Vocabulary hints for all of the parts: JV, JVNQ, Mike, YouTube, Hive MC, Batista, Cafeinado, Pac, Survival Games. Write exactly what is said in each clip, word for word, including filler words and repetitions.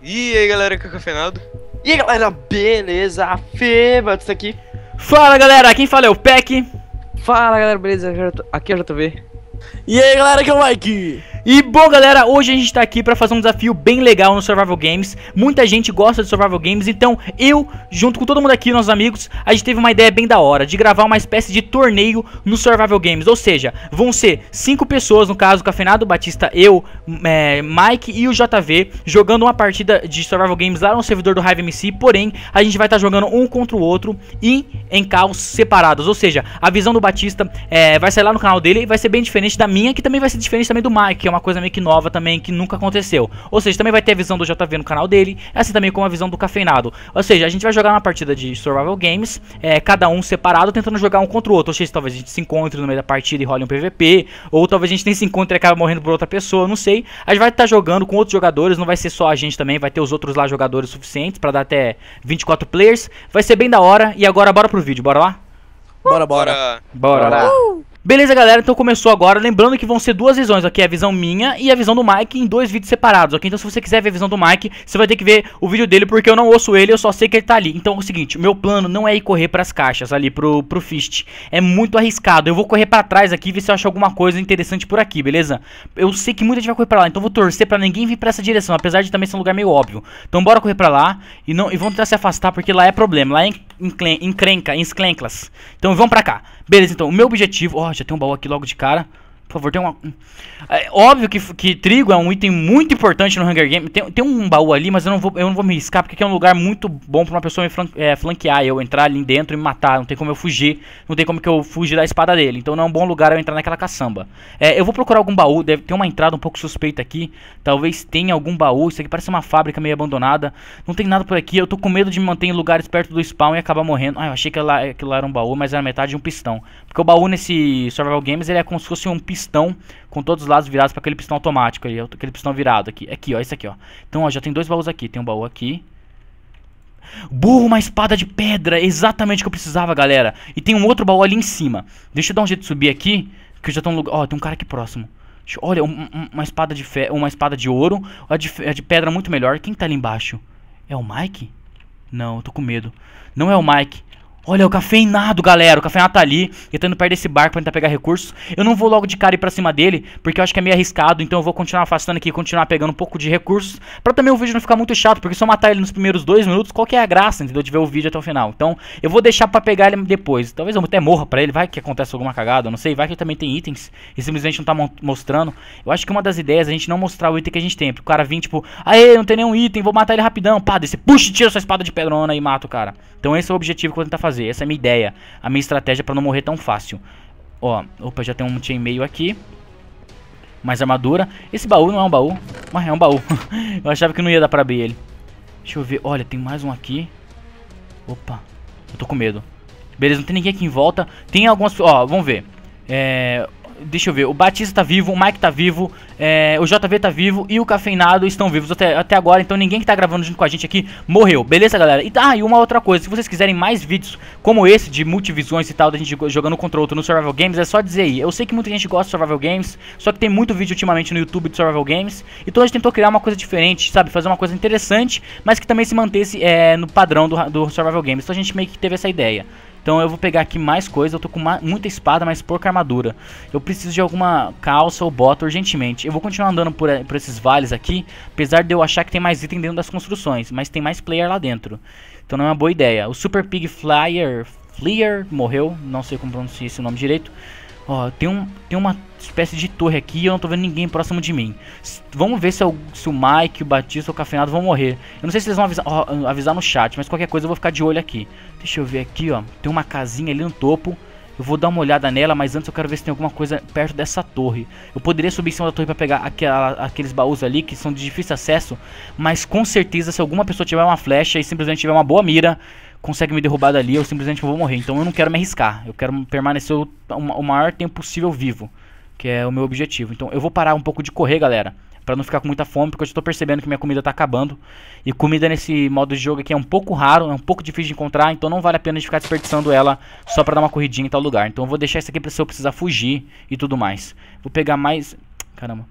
E aí galera, aqui é o Cafeinado. E aí galera, beleza? A Fê, Batista aqui. Fala galera, quem fala é o Pac. Fala galera, beleza? Aqui é o J V. E aí galera, aqui é o Mike. E bom galera, hoje a gente tá aqui pra fazer um desafio bem legal no Survival Games. Muita gente gosta de Survival Games, então eu, junto com todo mundo aqui, nossos amigos, a gente teve uma ideia bem da hora, de gravar uma espécie de torneio no Survival Games. Ou seja, vão ser cinco pessoas, no caso, o Cafeinado, Batista, eu, é, Mike e o J V, jogando uma partida de Survival Games lá no servidor do Hive M C. Porém, a gente vai estar tá jogando um contra o outro e em caos separados. Ou seja, a visão do Batista é, vai sair lá no canal dele e vai ser bem diferente da minha, que também vai ser diferente também do Mike, que é uma coisa meio que nova também, que nunca aconteceu. Ou seja, também vai ter a visão do J V no canal dele, assim também como a visão do Cafeinado. Ou seja, a gente vai jogar uma partida de Survival Games, é, cada um separado, tentando jogar um contra o outro. Ou seja, talvez a gente se encontre no meio da partida e role um P V P, ou talvez a gente nem se encontre e acabe morrendo por outra pessoa, não sei. A gente vai estar jogando com outros jogadores, não vai ser só a gente também, vai ter os outros lá jogadores suficientes pra dar até vinte e quatro players. Vai ser bem da hora, e agora bora pro vídeo, bora lá? Bora, bora. Bora, bora. Uh! Beleza galera, então começou agora, lembrando que vão ser duas visões aqui, a visão minha e a visão do Mike em dois vídeos separados, ok? Então se você quiser ver a visão do Mike, você vai ter que ver o vídeo dele, porque eu não ouço ele, eu só sei que ele tá ali. Então é o seguinte, o meu plano não é ir correr pras caixas ali, pro, pro fist, é muito arriscado. Eu vou correr pra trás aqui, ver se eu acho alguma coisa interessante por aqui, beleza? Eu sei que muita gente vai correr pra lá, então vou torcer pra ninguém vir pra essa direção, apesar de também ser um lugar meio óbvio. Então bora correr pra lá e, não, e vamos tentar se afastar, porque lá é problema, lá é encrenca, enclenclas. Então vamos pra cá. Beleza, então, o meu objetivo... Ó, já tem um baú aqui logo de cara. Por favor, tem uma... É, óbvio que, que trigo é um item muito importante no Hunger Game. Tem, tem um baú ali, mas eu não vou, eu não vou me riscar, porque aqui é um lugar muito bom pra uma pessoa me flan, é, flanquear. Eu entrar ali dentro e me matar. Não tem como eu fugir. Não tem como que eu fugir da espada dele. Então não é um bom lugar eu entrar naquela caçamba. É, eu vou procurar algum baú. Deve ter uma entrada um pouco suspeita aqui. Talvez tenha algum baú. Isso aqui parece uma fábrica meio abandonada. Não tem nada por aqui. Eu tô com medo de me manter em lugares perto do spawn e acabar morrendo. Ah, eu achei que lá, aquilo lá era um baú, mas era metade de um pistão. Porque o baú nesse Survival Games, ele é como se fosse um pistão. Pistão com todos os lados virados para aquele pistão automático ali, aquele pistão virado aqui, aqui ó, esse aqui ó. Então ó, já tem dois baús aqui, tem um baú aqui. Burro, uma espada de pedra, exatamente o que eu precisava galera. E tem um outro baú ali em cima, deixa eu dar um jeito de subir aqui, que eu já tô no lugar, ó, tem um cara aqui próximo. Olha, um, um, uma espada de fe... uma espada de ouro, a de, a de pedra muito melhor. Quem tá ali embaixo? É o Mike? Não, eu tô com medo, não é o Mike. Olha, o Cafeinado, galera. O Cafeinado tá ali. Ele tá indo perto desse barco pra tentar pegar recursos. Eu não vou logo de cara ir pra cima dele, porque eu acho que é meio arriscado. Então eu vou continuar afastando aqui, continuar pegando um pouco de recursos, pra também o vídeo não ficar muito chato, porque se eu matar ele nos primeiros dois minutos, qual que é a graça, entendeu? De ver o vídeo até o final. Então eu vou deixar pra pegar ele depois. Talvez eu até morra pra ele. Vai que acontece alguma cagada, eu não sei. Vai que ele também tem itens e simplesmente não tá mostrando. Eu acho que uma das ideias é a gente não mostrar o item que a gente tem. O cara vem tipo, aê, não tem nenhum item, vou matar ele rapidão. Pá, desse puxa e tira sua espada de pedrona e mata o cara. Então esse é o objetivo que eu vou tentar fazer. Essa é a minha ideia, a minha estratégia pra não morrer tão fácil. Ó, opa, já tem um chainmail aqui. Mais armadura. Esse baú não é um baú, mas é um baú. Eu achava que não ia dar pra abrir ele. Deixa eu ver, olha, tem mais um aqui. Opa, eu tô com medo. Beleza, não tem ninguém aqui em volta. Tem algumas, ó, vamos ver. É... Deixa eu ver, o Batista tá vivo, o Mike tá vivo, é, o J V tá vivo e o Cafeinado estão vivos até, até agora. Então ninguém que tá gravando junto com a gente aqui morreu, beleza galera? E, ah, e uma outra coisa, se vocês quiserem mais vídeos como esse de multivisões e tal, da gente jogando contra outro no Survival Games, é só dizer aí. Eu sei que muita gente gosta de Survival Games, só que tem muito vídeo ultimamente no YouTube de Survival Games. Então a gente tentou criar uma coisa diferente, sabe? Fazer uma coisa interessante, mas que também se mantesse é, no padrão do, do Survival Games. Então a gente meio que teve essa ideia. Então eu vou pegar aqui mais coisa, eu tô com uma, muita espada, mas pouca armadura. Eu preciso de alguma calça ou bota urgentemente. Eu vou continuar andando por, por esses vales aqui, apesar de eu achar que tem mais item dentro das construções, mas tem mais player lá dentro. Então não é uma boa ideia. O Super Pig Flyer, Flyer morreu, não sei como pronunciar esse nome direito. Ó, tem, um, tem uma espécie de torre aqui e eu não tô vendo ninguém próximo de mim. S Vamos ver se, eu, se o Mike, o Batista ou o Cafeinado vão morrer. Eu não sei se eles vão avisar, ó, avisar no chat, mas qualquer coisa eu vou ficar de olho aqui. Deixa eu ver aqui, ó. Tem uma casinha ali no topo. Eu vou dar uma olhada nela, mas antes eu quero ver se tem alguma coisa perto dessa torre. Eu poderia subir em cima da torre pra pegar aquela, aqueles baús ali que são de difícil acesso. Mas com certeza se alguma pessoa tiver uma flecha e simplesmente tiver uma boa mira... Consegue me derrubar dali, eu simplesmente vou morrer. Então eu não quero me arriscar, eu quero permanecer o, o maior tempo possível vivo, que é o meu objetivo. Então eu vou parar um pouco de correr, galera, pra não ficar com muita fome, porque eu já tô percebendo que minha comida tá acabando. E comida nesse modo de jogo aqui é um pouco raro, é um pouco difícil de encontrar, então não vale a pena de ficar desperdiçando ela só pra dar uma corridinha em tal lugar. Então eu vou deixar isso aqui pra se eu precisar fugir e tudo mais. Vou pegar mais... Caramba,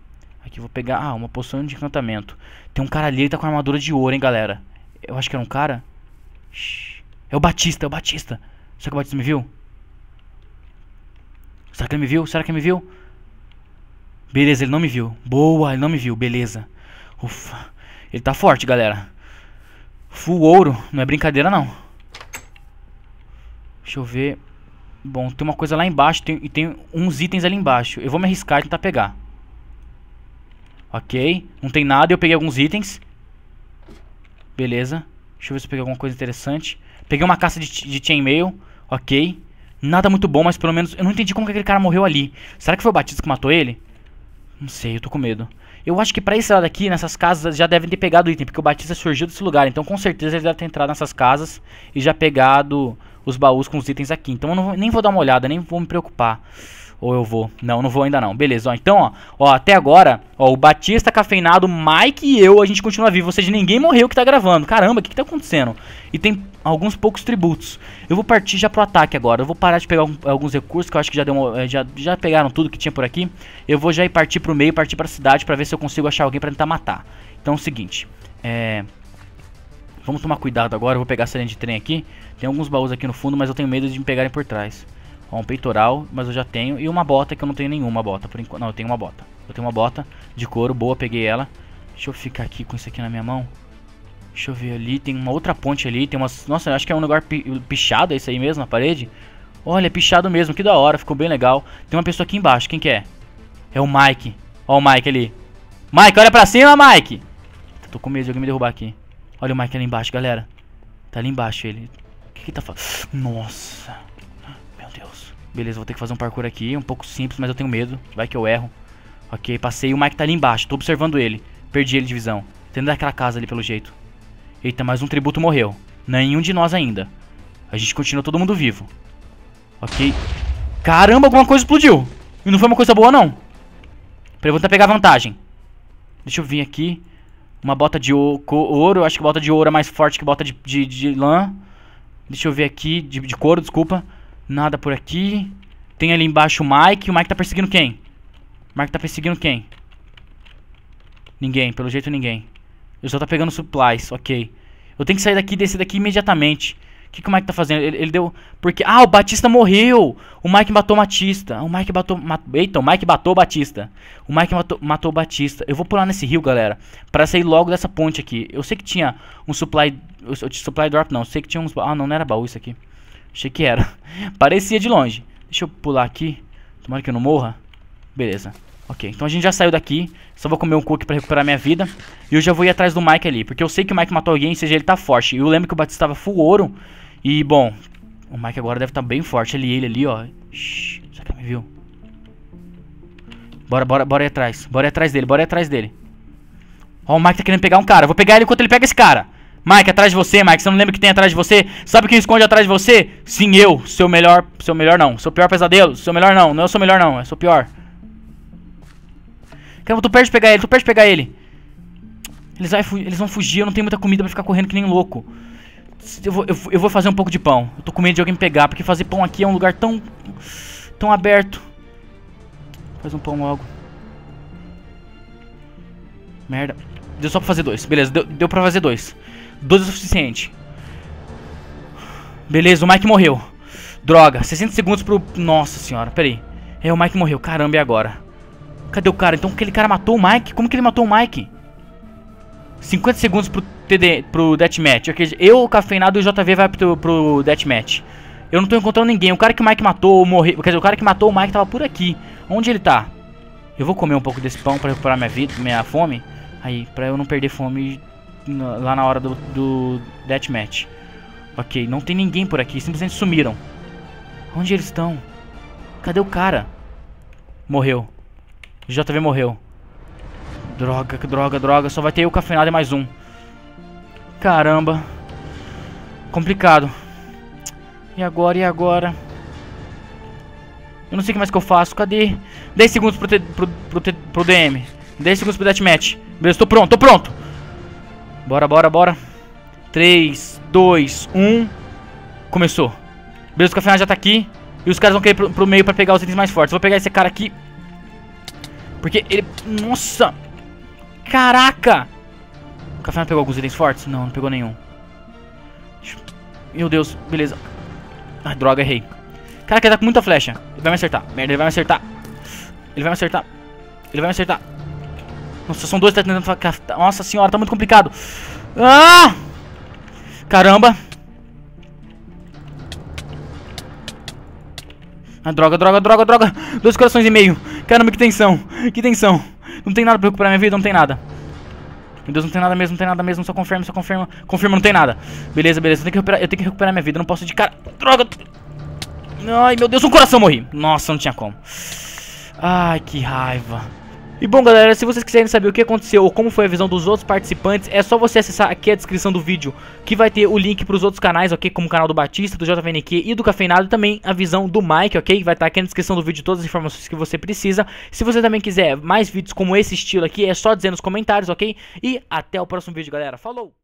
Aqui eu vou pegar, ah, uma poção de encantamento. Tem um cara ali, ele tá com armadura de ouro, hein, galera. Eu acho que era um cara. Shhh. É o Batista, é o Batista. Será que o Batista me viu? Será que ele me viu? Será que ele me viu? Beleza, ele não me viu. Boa, ele não me viu, beleza. Ufa. Ele tá forte, galera. Full ouro, não é brincadeira, não. Deixa eu ver. Bom, tem uma coisa lá embaixo. Tem, e tem uns itens ali embaixo. Eu vou me arriscar e tentar pegar. Ok, não tem nada, eu peguei alguns itens. Beleza. Deixa eu ver se eu peguei alguma coisa interessante. Peguei uma caça de, de chainmail. Ok. Nada muito bom, mas pelo menos... Eu não entendi como que aquele cara morreu ali. Será que foi o Batista que matou ele? Não sei, eu tô com medo. Eu acho que pra esse lado aqui, nessas casas, já devem ter pegado o item. Porque o Batista surgiu desse lugar. Então com certeza ele deve ter entrado nessas casas e já pegado os baús com os itens aqui. Então eu não, nem vou dar uma olhada, nem vou me preocupar. Ou eu vou? Não, não vou ainda não. Beleza, ó. Então, ó, ó, até agora, ó, o Batista, Cafeinado, Mike e eu, a gente continua vivo. Ou seja, ninguém morreu que tá gravando. Caramba, o que que tá acontecendo? E tem alguns poucos tributos. Eu vou partir já pro ataque agora. Eu vou parar de pegar um, alguns recursos, que eu acho que já, deu uma, já, já pegaram tudo que tinha por aqui. Eu vou já ir partir pro meio, partir pra cidade, pra ver se eu consigo achar alguém pra tentar matar. Então é o seguinte, é... vamos tomar cuidado agora. Eu vou pegar essa linha de trem aqui. Tem alguns baús aqui no fundo, mas eu tenho medo de me pegarem por trás. Ó, um peitoral, mas eu já tenho. E uma bota que eu não tenho nenhuma bota por enquanto. Não, eu tenho uma bota. Eu tenho uma bota de couro, boa, peguei ela. Deixa eu ficar aqui com isso aqui na minha mão. Deixa eu ver ali, tem uma outra ponte ali. Tem umas... Nossa, eu acho que é um lugar pi... pichado, é isso aí mesmo, na parede? Olha, é pichado mesmo, que da hora, ficou bem legal. Tem uma pessoa aqui embaixo, quem que é? É o Mike. Ó o Mike ali. Mike, olha pra cima, Mike! Tô com medo de alguém me derrubar aqui. Olha o Mike ali embaixo, galera. Tá ali embaixo ele. O que que tá falando? Nossa... Deus. Beleza, vou ter que fazer um parkour aqui. Um pouco simples, mas eu tenho medo. Vai que eu erro. Ok, passei. O Mike tá ali embaixo. Tô observando ele. Perdi ele de visão. Tem dentro daquela casa ali, pelo jeito. Eita, mais um tributo morreu. Nenhum de nós ainda. A gente continua todo mundo vivo. Ok. Caramba, alguma coisa explodiu. E não foi uma coisa boa, não. Peraí, vou tentar pegar vantagem. Deixa eu vir aqui. Uma bota de ouro. Eu acho que bota de ouro é mais forte que bota de, de, de lã. Deixa eu ver aqui. De, de couro, desculpa. Nada por aqui. Tem ali embaixo o Mike. O Mike tá perseguindo quem? O Mike tá perseguindo quem? Ninguém, pelo jeito ninguém. Ele só tá pegando supplies, ok. Eu tenho que sair daqui e descer daqui imediatamente. O que que o Mike tá fazendo? Ele, ele deu... Porque... Ah, o Batista morreu! O Mike matou o Batista. O Mike matou... Mat... Eita, o Mike matou o Batista. O Mike matou, matou o Batista. Eu vou pular nesse rio, galera. Pra sair logo dessa ponte aqui. Eu sei que tinha um supply... Supply drop, não. Eu sei que tinha uns... Ah, não, não era baú isso aqui. Achei que era. Parecia de longe. Deixa eu pular aqui. Tomara que eu não morra. Beleza. Ok, então a gente já saiu daqui. Só vou comer um cookie pra recuperar minha vida. E eu já vou ir atrás do Mike ali. Porque eu sei que o Mike matou alguém, ou seja, ele tá forte. Eu lembro que o Batista tava full ouro. E, bom, o Mike agora deve estar tá bem forte. Ele, ele ali, ó. Shhh, será que ele me viu? Bora, bora, bora ir atrás. Bora ir atrás dele, bora ir atrás dele. Ó, o Mike tá querendo pegar um cara. Eu vou pegar ele enquanto ele pega esse cara. Mike, atrás de você, Mike, você não lembra que tem atrás de você? Sabe quem esconde atrás de você? Sim, eu, seu melhor, seu melhor não, seu pior pesadelo, seu melhor não, não é o seu melhor não, é o seu pior. Caramba, tu perde pegar ele, tu perde pegar ele. Eles, vai, eles vão fugir, eu não tenho muita comida pra ficar correndo que nem louco. Eu vou, eu, eu vou fazer um pouco de pão, eu tô com medo de alguém me pegar, porque fazer pão aqui é um lugar tão, tão aberto. Faz um pão logo. Merda, deu só pra fazer dois, beleza, deu, deu pra fazer dois. doze é o suficiente. Beleza, o Mike morreu. Droga, sessenta segundos pro... Nossa senhora, peraí. É, o Mike morreu, caramba, e agora? Cadê o cara? Então aquele cara matou o Mike? Como que ele matou o Mike? cinquenta segundos pro T D... Pro deathmatch. Eu, o Cafeinado e o J V vai pro, pro deathmatch. Eu não tô encontrando ninguém. O cara que o Mike matou morreu... Quer dizer, o cara que matou o Mike tava por aqui. Onde ele tá? Eu vou comer um pouco desse pão pra recuperar minha vida, minha fome. Aí, pra eu não perder fome... Lá na hora do, do deathmatch. Ok, não tem ninguém por aqui. Simplesmente sumiram. Onde eles estão? Cadê o cara? Morreu. O J V morreu. Droga, droga, droga. Só vai ter eu, Cafeinado e mais um. Caramba. Complicado. E agora, e agora? Eu não sei o que mais que eu faço. Cadê? dez segundos pro, te, pro, pro, te, pro D M. dez segundos pro deathmatch. Beleza, tô pronto, tô pronto. Bora, bora, bora. três, dois, um. Começou. Beleza, o Cafeinado já tá aqui. E os caras vão querer pro, pro meio pra pegar os itens mais fortes. Vou pegar esse cara aqui. Porque ele... Nossa! Caraca! O Cafeinado pegou alguns itens fortes? Não, não pegou nenhum. Meu Deus, beleza. Ai, droga, errei. Cara, ele tá com muita flecha. Ele vai me acertar. Merda, ele vai me acertar. Ele vai me acertar. Ele vai me acertar. Nossa, são dois que tá tentando... Nossa senhora, tá muito complicado. Ah! Caramba. Ah, droga, droga, droga, droga. Dois corações e meio. Caramba, que tensão. Que tensão. Não tem nada pra recuperar minha vida, não tem nada. Meu Deus, não tem nada mesmo, não tem nada mesmo. Só confirma, só confirma. Confirma, não tem nada. Beleza, beleza. Eu tenho que recuperar, eu tenho que recuperar minha vida. Eu não posso de cara... Droga. Ai, meu Deus, um coração, morri. Nossa, não tinha como. Ai, que raiva. E bom, galera, se vocês quiserem saber o que aconteceu ou como foi a visão dos outros participantes, é só você acessar aqui a descrição do vídeo, que vai ter o link para os outros canais, ok? Como o canal do Batista, do J V N Q e do Cafeinado, e também a visão do Mike, ok? Vai estar aqui na descrição do vídeo todas as informações que você precisa. Se você também quiser mais vídeos como esse estilo aqui, é só dizer nos comentários, ok? E até o próximo vídeo, galera. Falou!